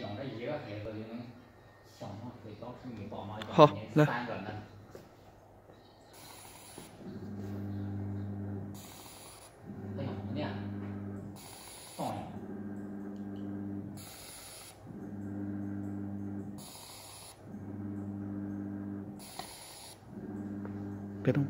养着一个孩子就能想象出当时你爸妈好，来。他养什么呢？放养。别动。